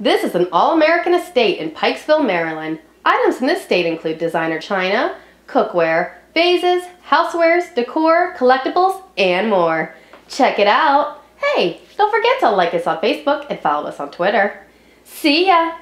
This is an all-American estate in Pikesville, Maryland. Items in this state include designer china, cookware, vases, housewares, decor, collectibles, and more. Check it out. Hey, don't forget to like us on Facebook and follow us on Twitter. See ya!